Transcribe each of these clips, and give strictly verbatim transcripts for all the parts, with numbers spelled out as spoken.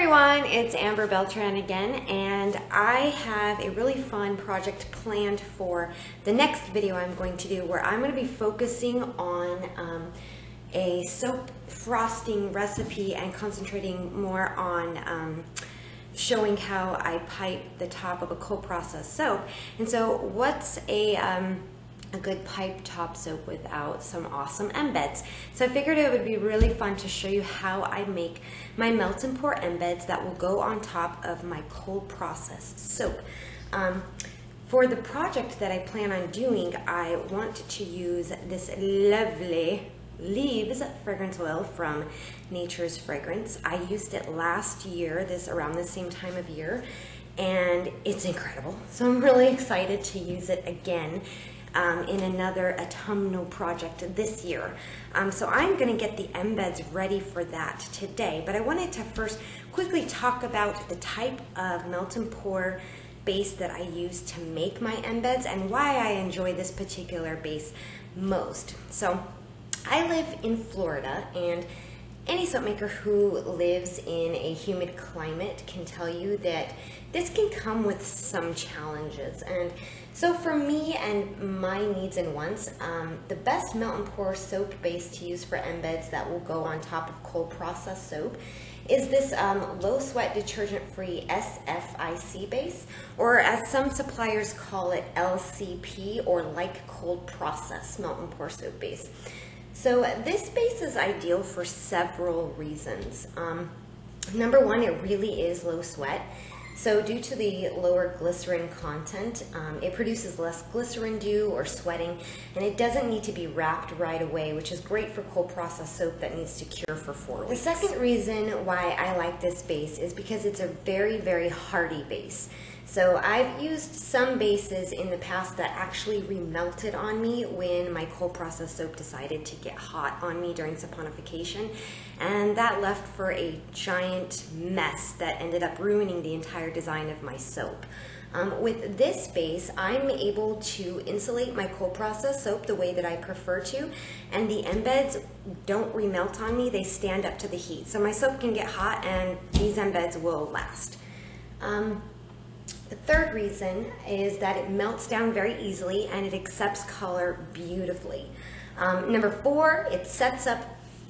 everyone, it's Amber Beltran again, and I have a really fun project planned for the next video I'm going to do where I'm going to be focusing on um, a soap frosting recipe and concentrating more on um, showing how I pipe the top of a cold process soap. And so what's a um, a good pipe top soap without some awesome embeds? So I figured it would be really fun to show you how I make my melt and pour embeds that will go on top of my cold process soap. Um, for the project that I plan on doing, I want to use this lovely Leaves fragrance oil from Nature's Fragrance. I used it last year, this around the same time of year, and it's incredible. So I'm really excited to use it again. Um, in another autumnal project this year. Um, so I'm going to get the embeds ready for that today, but I wanted to first quickly talk about the type of melt and pour base that I use to make my embeds and why I enjoy this particular base most. So I live in Florida, and any soap maker who lives in a humid climate can tell you that this can come with some challenges. And so for me and my needs and wants, um, the best melt and pour soap base to use for embeds that will go on top of cold process soap is this um, low sweat detergent free S F I C base, or as some suppliers call it, L C P, or like cold process melt and pour soap base. So this base is ideal for several reasons. Um, number one, it really is low sweat. So due to the lower glycerin content, um, it produces less glycerin dew or sweating, and it doesn't need to be wrapped right away, which is great for cold process soap that needs to cure for four weeks. The second reason why I like this base is because it's a very, very hardy base. So I've used some bases in the past that actually remelted on me when my cold process soap decided to get hot on me during saponification, and that left for a giant mess that ended up ruining the entire design of my soap. Um, with this base, I'm able to insulate my cold process soap the way that I prefer to, and the embeds don't remelt on me, they stand up to the heat. So my soap can get hot and these embeds will last. Um, The third reason is that it melts down very easily and it accepts color beautifully. Um, number four, it sets up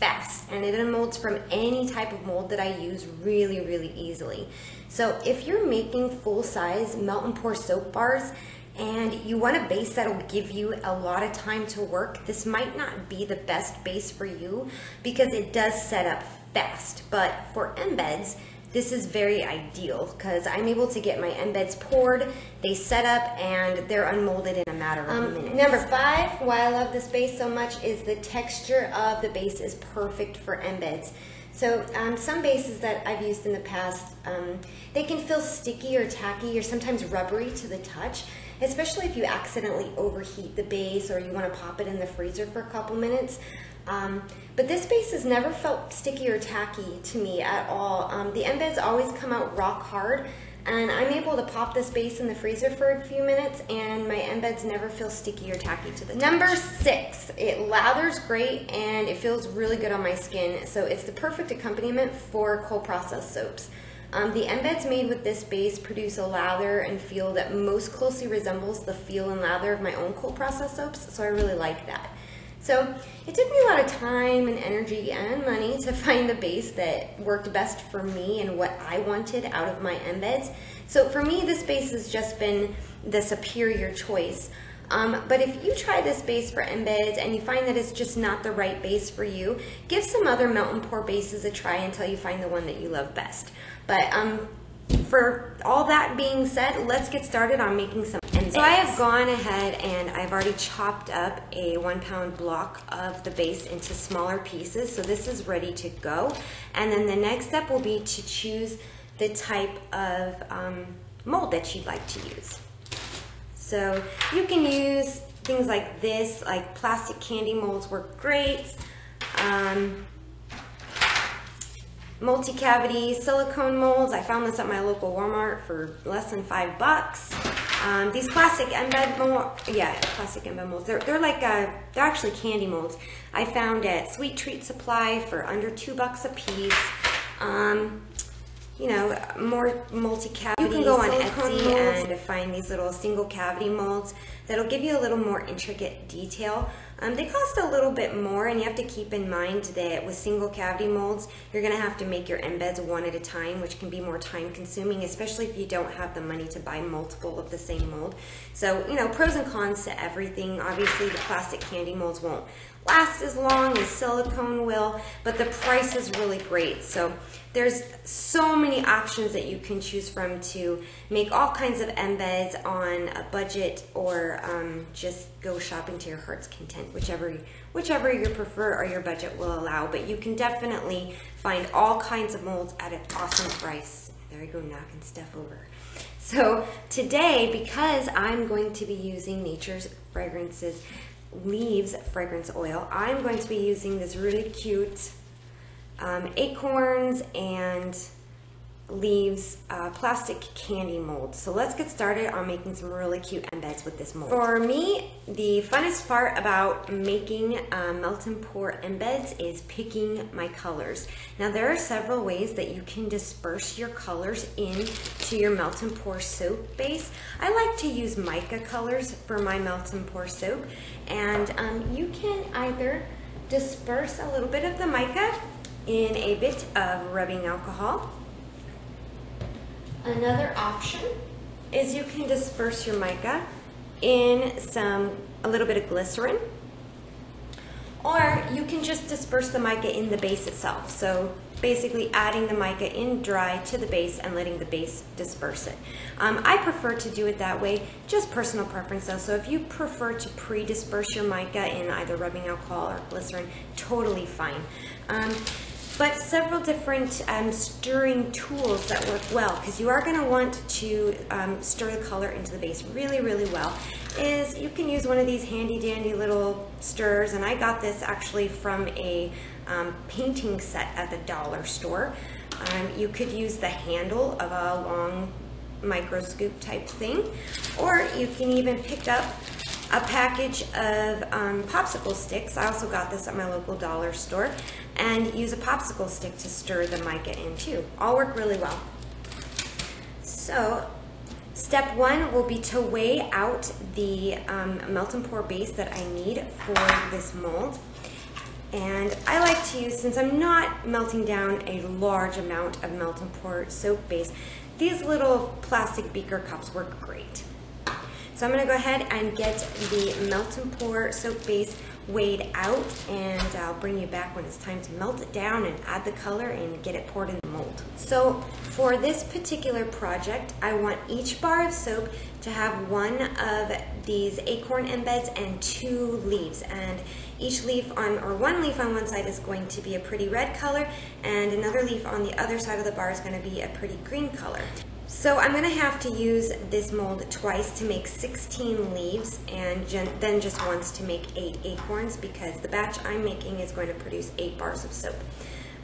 fast and it unmolds from any type of mold that I use really, really easily. So if you're making full-size melt and pour soap bars and you want a base that'll give you a lot of time to work, this might not be the best base for you because it does set up fast. But for embeds, this is very ideal because I'm able to get my embeds poured, they set up, and they're unmolded in a matter of um, minutes. Number five, why I love this base so much is the texture of the base is perfect for embeds. So um, some bases that I've used in the past, um, they can feel sticky or tacky or sometimes rubbery to the touch, especially if you accidentally overheat the base or you want to pop it in the freezer for a couple minutes. Um, but this base has never felt sticky or tacky to me at all. Um, the embeds always come out rock hard, and I'm able to pop this base in the freezer for a few minutes and my embeds never feel sticky or tacky to the touch. Number six, it lathers great and it feels really good on my skin, so it's the perfect accompaniment for cold process soaps. Um, the embeds made with this base produce a lather and feel that most closely resembles the feel and lather of my own cold process soaps, so I really like that. So it took me a lot of time and energy and money to find the base that worked best for me and what I wanted out of my embeds. So for me, this base has just been the superior choice. Um, but if you try this base for embeds and you find that it's just not the right base for you, give some other melt and pour bases a try until you find the one that you love best. But um, for all that being said, let's get started on making some embeds. So I have gone ahead and I've already chopped up a one pound block of the base into smaller pieces. So this is ready to go. And then the next step will be to choose the type of um, mold that you'd like to use. So you can use things like this, like plastic candy molds work great. Um, multi-cavity silicone molds, I found this at my local Walmart for less than five bucks. Um, these plastic embed molds, yeah, plastic embed molds, they're, they're like, a, they're actually candy molds. I found at Sweet Treat Supply for under two bucks a piece. Um, you know, more multi-cavity. You can go on Etsy molds. and find these little single cavity molds that'll give you a little more intricate detail. Um, they cost a little bit more, and you have to keep in mind that with single cavity molds, you're gonna have to make your embeds one at a time, which can be more time consuming, especially if you don't have the money to buy multiple of the same mold. So, you know, pros and cons to everything. Obviously, the plastic candy molds won't last as long as silicone will, but the price is really great. So there's so many options that you can choose from to make all kinds of embeds on a budget, or um, just go shopping to your heart's content, whichever whichever you prefer or your budget will allow. But you can definitely find all kinds of molds at an awesome price. There you go, knocking stuff over. So today, because I'm going to be using Nature's Fragrances Leaves fragrance oil, I'm going to be using this really cute um, acorns and leaves uh, plastic candy mold. So let's get started on making some really cute embeds with this mold. For me, the funnest part about making uh, melt and pour embeds is picking my colors. Now there are several ways that you can disperse your colors into your melt and pour soap base. I like to use mica colors for my melt and pour soap, and um, you can either disperse a little bit of the mica in a bit of rubbing alcohol. Another option is you can disperse your mica in some, a little bit of glycerin, or you can just disperse the mica in the base itself. So basically adding the mica in dry to the base and letting the base disperse it. Um, I prefer to do it that way, just personal preference though. So if you prefer to pre-disperse your mica in either rubbing alcohol or glycerin, totally fine. Um, But several different um, stirring tools that work well, because you are going to want to um, stir the color into the base really, really well, is you can use one of these handy dandy little stirrers. And I got this actually from a um, painting set at the dollar store. Um, you could use the handle of a long micro scoop type thing, or you can even pick up a package of um, popsicle sticks. I also got this at my local dollar store, and use a popsicle stick to stir the mica in too. All work really well. So step one will be to weigh out the um, melt and pour base that I need for this mold. And I like to use, since I'm not melting down a large amount of melt and pour soap base, these little plastic beaker cups work great. So I'm going to go ahead and get the melt and pour soap base weighed out, and I'll bring you back when it's time to melt it down and add the color and get it poured in the mold. So for this particular project, I want each bar of soap to have one of these acorn embeds and two leaves, and each leaf on, or one leaf on one side is going to be a pretty red color, and another leaf on the other side of the bar is going to be a pretty green color. So I'm going to have to use this mold twice to make sixteen leaves, and then just once to make eight acorns, because the batch I'm making is going to produce eight bars of soap.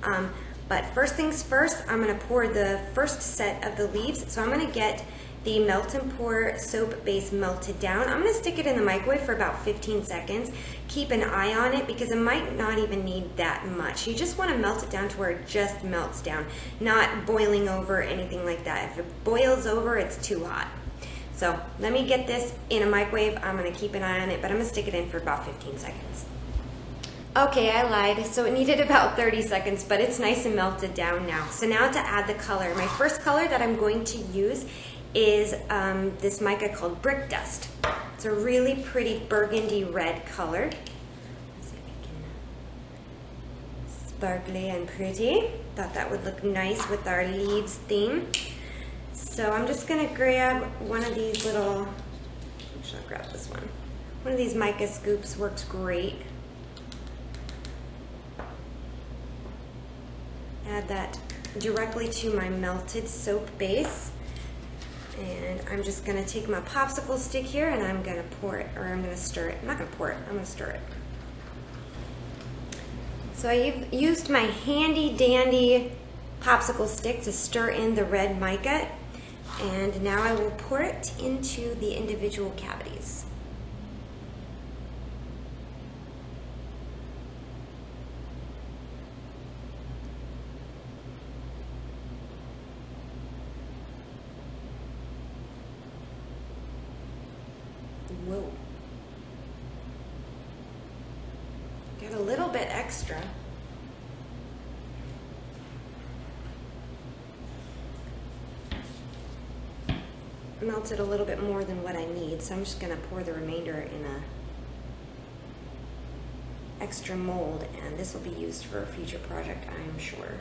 Um, but first things first, I'm going to pour the first set of the leaves. So I'm going to get the melt and pour soap base melted down. I'm going to stick it in the microwave for about fifteen seconds. Keep an eye on it, because it might not even need that much. You just want to melt it down to where it just melts down, not boiling over or anything like that. If it boils over, it's too hot. So let me get this in a microwave. I'm going to keep an eye on it, but I'm going to stick it in for about fifteen seconds. Okay, I lied. So it needed about thirty seconds, but it's nice and melted down now. So now to add the color. My first color that I'm going to use is um, this mica called Brick Dust. It's a really pretty burgundy red color. Let's see if I can... Sparkly and pretty. Thought that would look nice with our leaves theme. So I'm just gonna grab one of these little, actually I'll grab this one. One of these mica scoops works great. Add that directly to my melted soap base. And I'm just going to take my popsicle stick here, and I'm going to pour it, or I'm going to stir it. I'm not going to pour it, I'm going to stir it. So I've used my handy dandy popsicle stick to stir in the red mica, and now I will pour it into the individual cavities. a little bit extra. Melted a little bit more than what I need, so I'm just going to pour the remainder in a extra mold, and this will be used for a future project, I'm sure.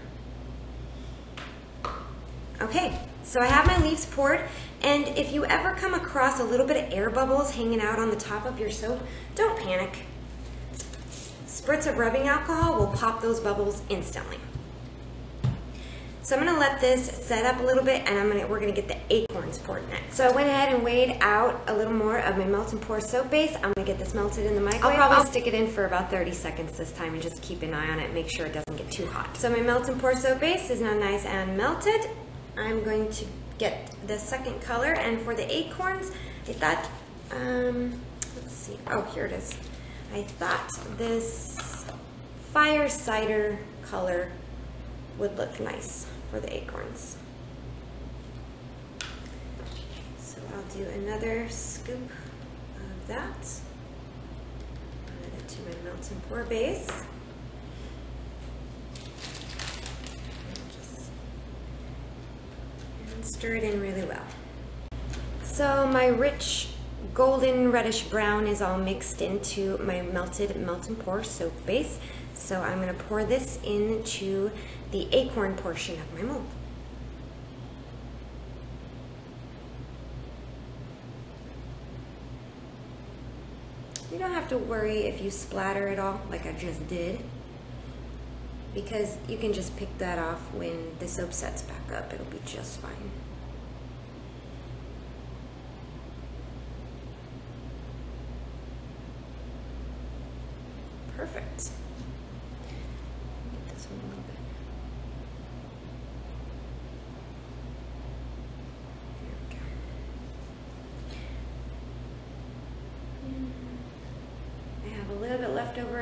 Okay, so I have my leaves poured, and if you ever come across a little bit of air bubbles hanging out on the top of your soap, don't panic. Spritz of rubbing alcohol will pop those bubbles instantly. So I'm going to let this set up a little bit, and I'm gonna, we're going to get the acorns poured next. So I went ahead and weighed out a little more of my melt and pour soap base. I'm going to get this melted in the microwave. I'll probably I'll stick it in for about thirty seconds this time and just keep an eye on it, make sure it doesn't get too hot. So my melt and pour soap base is now nice and melted. I'm going to get the second color, and for the acorns, I thought, um, let's see, oh, here it is. I thought this fire cider color would look nice for the acorns. So I'll do another scoop of that. Add it to my melt and pour base. And stir it in really well. So my rich golden reddish brown is all mixed into my melted melt and pour soap base. So I'm going to pour this into the acorn portion of my mold. You don't have to worry if you splatter at all, like I just did, because you can just pick that off when the soap sets back up. It'll be just fine. Perfect. Get this one a little bit.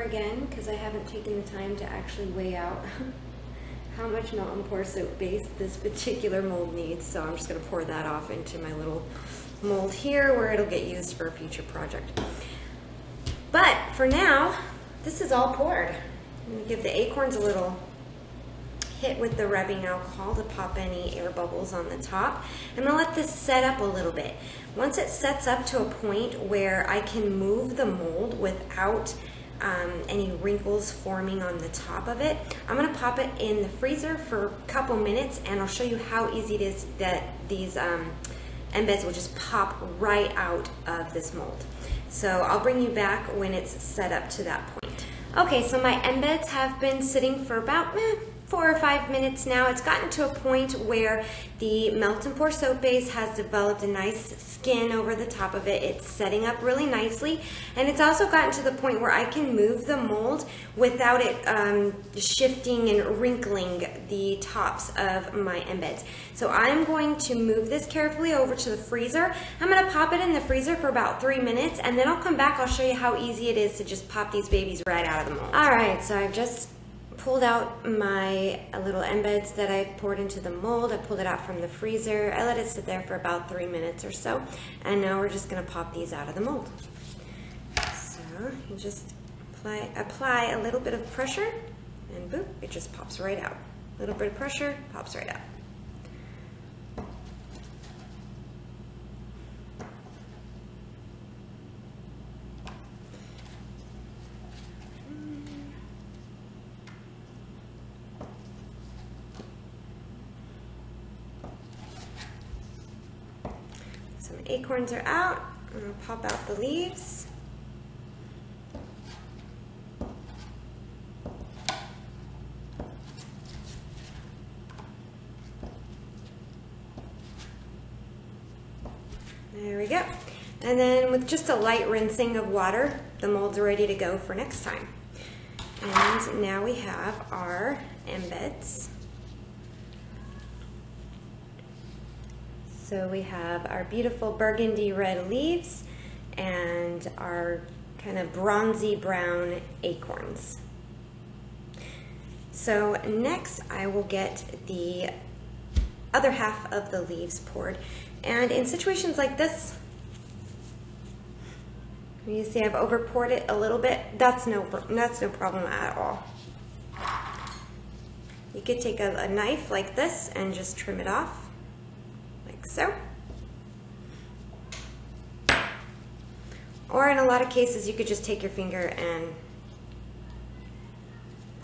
Again, because I haven't taken the time to actually weigh out how much melt and pour soap base this particular mold needs, so I'm just going to pour that off into my little mold here where it'll get used for a future project. But for now, this is all poured. I'm going to give the acorns a little hit with the rubbing alcohol to pop any air bubbles on the top. I'm going to let this set up a little bit. Once it sets up to a point where I can move the mold without Um, any wrinkles forming on the top of it, I'm going to pop it in the freezer for a couple minutes, and I'll show you how easy it is that these um, embeds will just pop right out of this mold. So I'll bring you back when it's set up to that point. Okay, so my embeds have been sitting for about eh, four or five minutes now. It's gotten to a point where the melt and pour soap base has developed a nice skin over the top of it. It's setting up really nicely, and it's also gotten to the point where I can move the mold without it um, shifting and wrinkling the tops of my embeds. So I'm going to move this carefully over to the freezer. I'm going to pop it in the freezer for about three minutes, and then I'll come back. I'll show you how easy it is to just pop these babies right out of the mold. All right, so I've just pulled out my little embeds that I poured into the mold. I pulled it out from the freezer. I let it sit there for about three minutes or so, and now we're just going to pop these out of the mold. So you just apply, apply a little bit of pressure, and boop, it just pops right out. A little bit of pressure, pops right out. Acorns are out. I'm going to pop out the leaves. There we go. And then with just a light rinsing of water, the molds are ready to go for next time. And now we have our embeds. So we have our beautiful burgundy red leaves and our kind of bronzy brown acorns. So next I will get the other half of the leaves poured. And in situations like this, You see I've over poured it a little bit. That's no, that's no problem at all. You could take a, a knife like this and just trim it off, like so. Or in a lot of cases, you could just take your finger and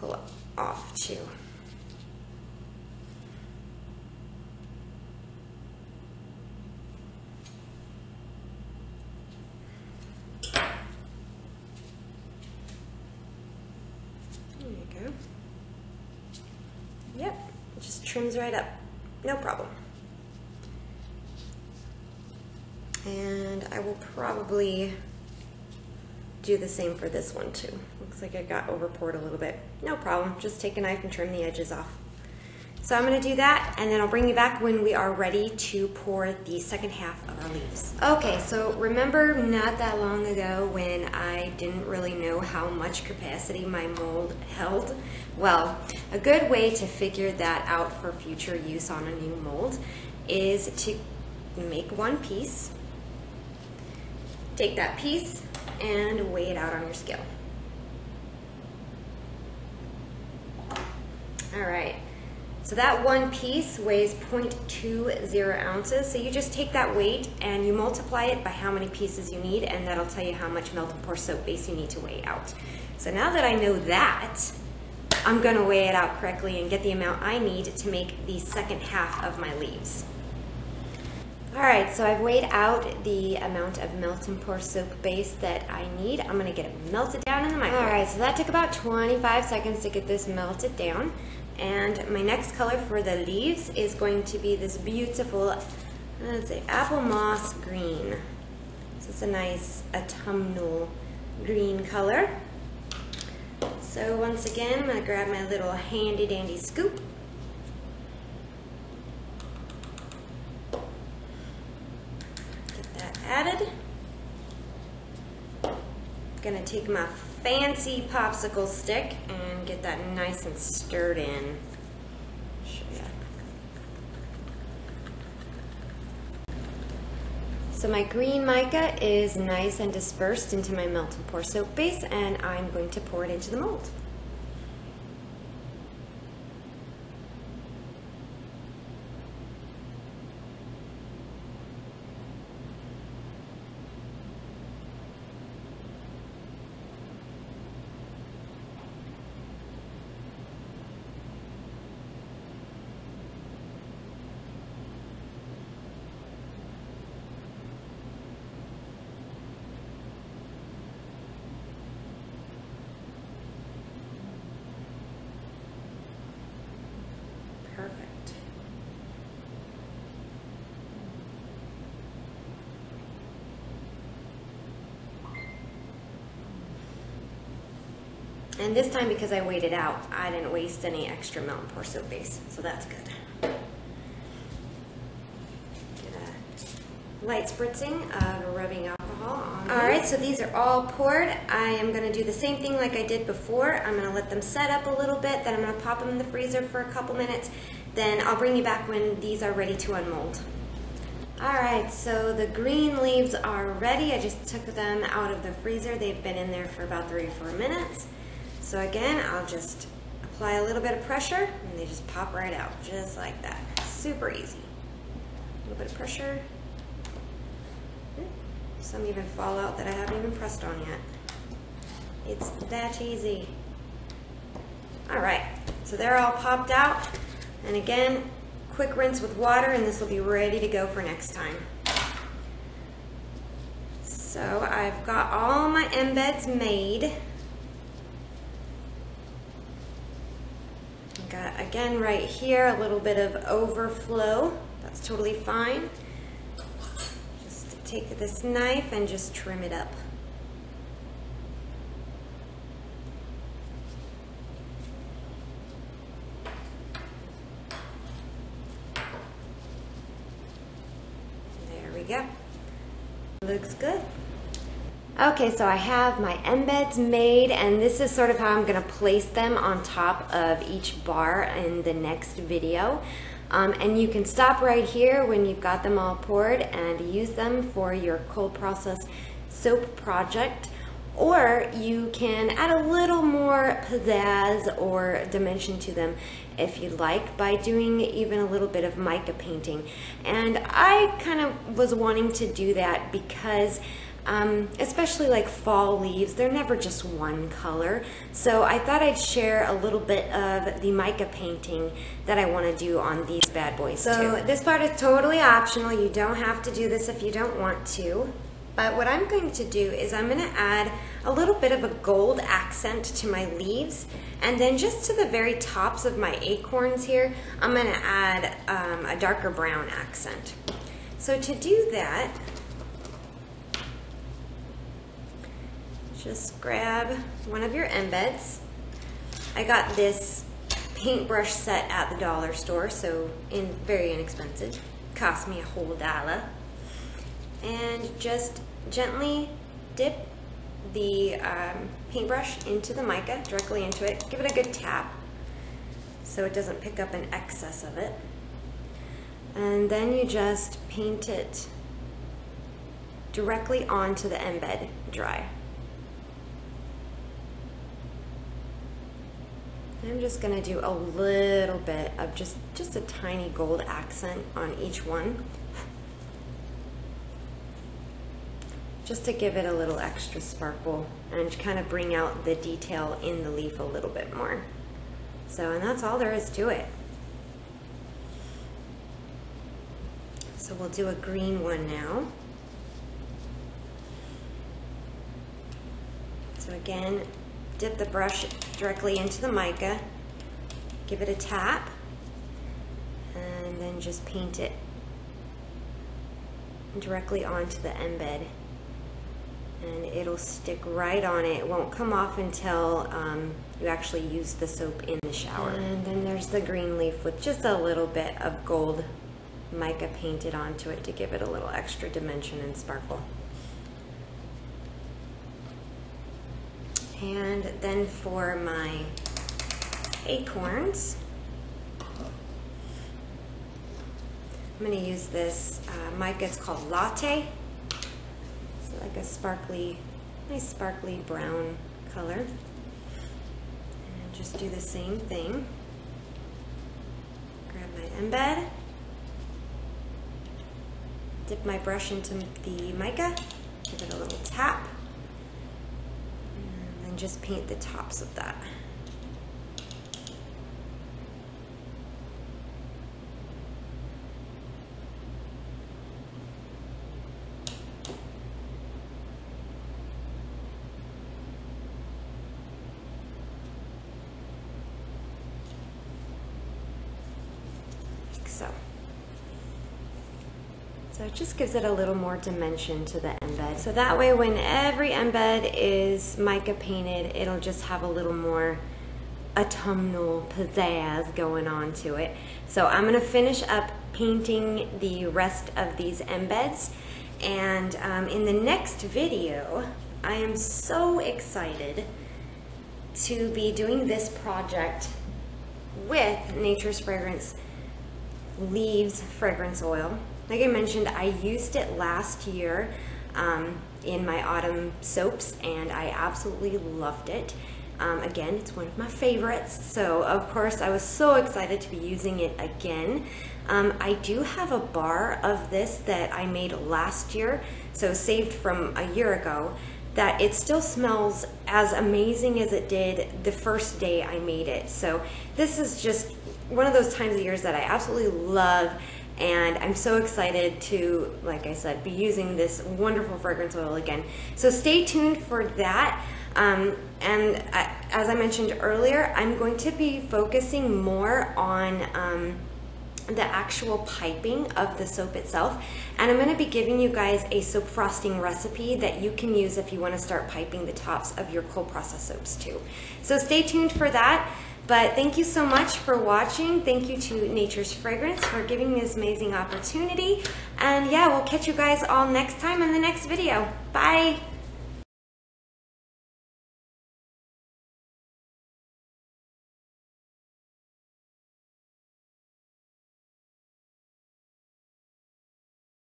pull it off too. Trims right up, no problem. And I will probably do the same for this one too. Looks like I got over poured a little bit. No problem, just take a knife and trim the edges off. So I'm gonna do that and then I'll bring you back when we are ready to pour the second half of our leaves. Okay, so remember not that long ago when I didn't really know how much capacity my mold held? Well, a good way to figure that out for future use on a new mold is to make one piece, take that piece and weigh it out on your scale. All right. So that one piece weighs zero point two zero ounces. So you just take that weight and you multiply it by how many pieces you need, and that'll tell you how much melt and pour soap base you need to weigh out. So now that I know that, I'm gonna weigh it out correctly and get the amount I need to make the second half of my leaves. All right, so I've weighed out the amount of melt and pour soap base that I need. I'm gonna get it melted down in the microwave. All right, so that took about twenty-five seconds to get this melted down. And my next color for the leaves is going to be this beautiful, let's say, apple moss green. So it's a nice autumnal green color. So once again, I'm gonna grab my little handy dandy scoop. Get that added. I'm gonna take my fancy popsicle stick and get that nice and stirred in. So my green mica is nice and dispersed into my melt and pour soap base, and I'm going to pour it into the mold. And this time, because I weighed it out, I didn't waste any extra melt and pour soap base, so that's good. Get a light spritzing of rubbing alcohol on. All right, so these are all poured. I am gonna do the same thing like I did before. I'm gonna let them set up a little bit, then I'm gonna pop them in the freezer for a couple minutes, then I'll bring you back when these are ready to unmold. All right, so the green leaves are ready. I just took them out of the freezer. They've been in there for about three or four minutes. So again, I'll just apply a little bit of pressure and they just pop right out, just like that. Super easy. A little bit of pressure. Some even fall out that I haven't even pressed on yet. It's that easy. All right, so they're all popped out. And again, quick rinse with water and this will be ready to go for next time. So I've got all my embeds made. Got, again, right here, a little bit of overflow. That's totally fine. Just take this knife and just trim it up. There we go. Looks good. Okay, so I have my embeds made, and this is sort of how I'm gonna place them on top of each bar in the next video. Um, and you can stop right here when you've got them all poured and use them for your cold process soap project, or you can add a little more pizzazz or dimension to them if you like by doing even a little bit of mica painting. And I kind of was wanting to do that because um, especially like fall leaves, they're never just one color. So I thought I'd share a little bit of the mica painting that I want to do on these bad boys too. So this part is totally optional. You don't have to do this if you don't want to. But what I'm going to do is I'm going to add a little bit of a gold accent to my leaves, and then just to the very tops of my acorns here, I'm going to add um, a darker brown accent. So to do that, just grab one of your embeds. I got this paintbrush set at the dollar store, so in, very inexpensive. Cost me a whole dollar. And just gently dip the um, paintbrush into the mica, directly into it. Give it a good tap so it doesn't pick up an excess of it. And then you just paint it directly onto the embed dry. I'm just going to do a little bit of just, just a tiny gold accent on each one, just to give it a little extra sparkle and kind of bring out the detail in the leaf a little bit more. So, and that's all there is to it. So we'll do a green one now. So again, dip the brush directly into the mica, give it a tap, and then just paint it directly onto the embed. And it'll stick right on it. It won't come off until um, you actually use the soap in the shower. And then there's the green leaf with just a little bit of gold mica painted onto it to give it a little extra dimension and sparkle. And then for my acorns, I'm going to use this uh, mica. It's called Latte. Like a sparkly, nice sparkly brown color. And just do the same thing. Grab my embed, dip my brush into the mica, give it a little tap, and then just paint the tops of that. So. so it just gives it a little more dimension to the embed. So that way when every embed is mica painted, it'll just have a little more autumnal pizzazz going on to it. So I'm going to finish up painting the rest of these embeds, and um, in the next video I am so excited to be doing this project with Nature's Fragrance Leaves fragrance oil. Like I mentioned, I used it last year um, in my autumn soaps, and I absolutely loved it. Um, again, it's one of my favorites, so of course I was so excited to be using it again. Um, I do have a bar of this that I made last year, so saved from a year ago, that it still smells as amazing as it did the first day I made it. So this is just one of those times of years that I absolutely love, and I'm so excited to, like I said, be using this wonderful fragrance oil again. So stay tuned for that. Um, and I, as I mentioned earlier, I'm going to be focusing more on um, the actual piping of the soap itself, and I'm going to be giving you guys a soap frosting recipe that you can use if you want to start piping the tops of your cold process soaps too. So stay tuned for that. But thank you so much for watching. Thank you to Nature's Fragrance for giving me this amazing opportunity. And yeah, we'll catch you guys all next time in the next video. Bye.